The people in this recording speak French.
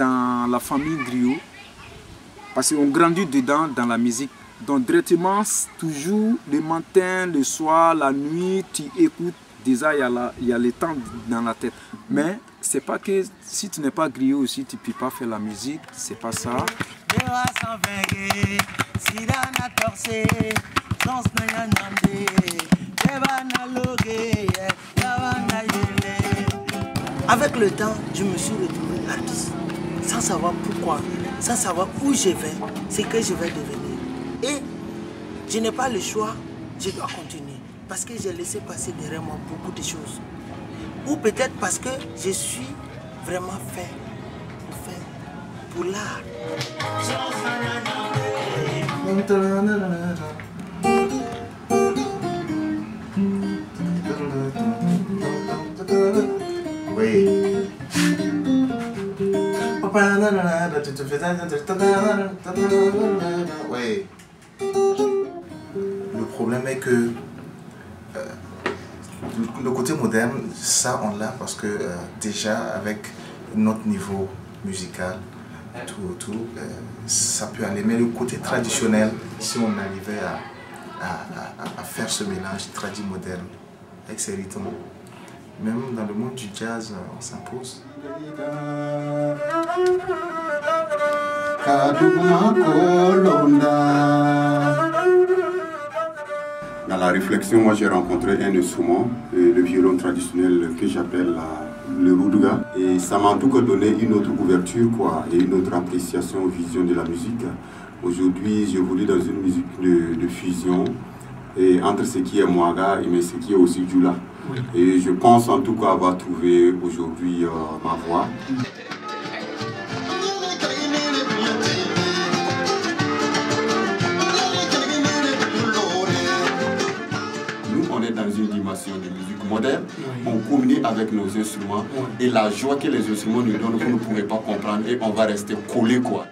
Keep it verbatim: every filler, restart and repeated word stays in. dans la famille griot, parce qu'on grandit dedans, dans la musique. Donc directement, toujours le matin, le soir, la nuit, tu écoutes, déjà il y a, la, il y a le temps dans la tête. Mais c'est pas que si tu n'es pas griot aussi, tu ne peux pas faire la musique, c'est pas ça. Avec le temps, je me suis retrouvée artiste, sans savoir pourquoi, sans savoir où je vais, ce que je vais devenir. Et je n'ai pas le choix, je dois continuer, parce que j'ai laissé passer derrière moi beaucoup de choses. Ou peut-être parce que je suis vraiment fait pour faire, pour l'art. Oui. Oui. Le problème est que euh, le côté moderne, ça on l'a parce que euh, déjà avec notre niveau musical, tout, tout, euh, ça peut aller. Mais le côté traditionnel, si on arrivait à, à, à, à faire ce mélange tradi-moderne avec ses rythmes, même dans le monde du jazz, on s'impose. Dans la réflexion, moi j'ai rencontré un instrument, le violon traditionnel que j'appelle le Roudga. Et ça m'a en tout cas donné une autre ouverture quoi, et une autre appréciation, vision de la musique. Aujourd'hui, je voulais dans une musique de, de fusion et entre ce qui est Mouaga et ce qui est aussi Djula. Et je pense en tout cas avoir trouvé aujourd'hui euh, ma voix. Nous, on est dans une dimension de musique moderne. On communique avec nos instruments et la joie que les instruments nous donnent, vous ne pouvez pas comprendre et on va rester collé quoi.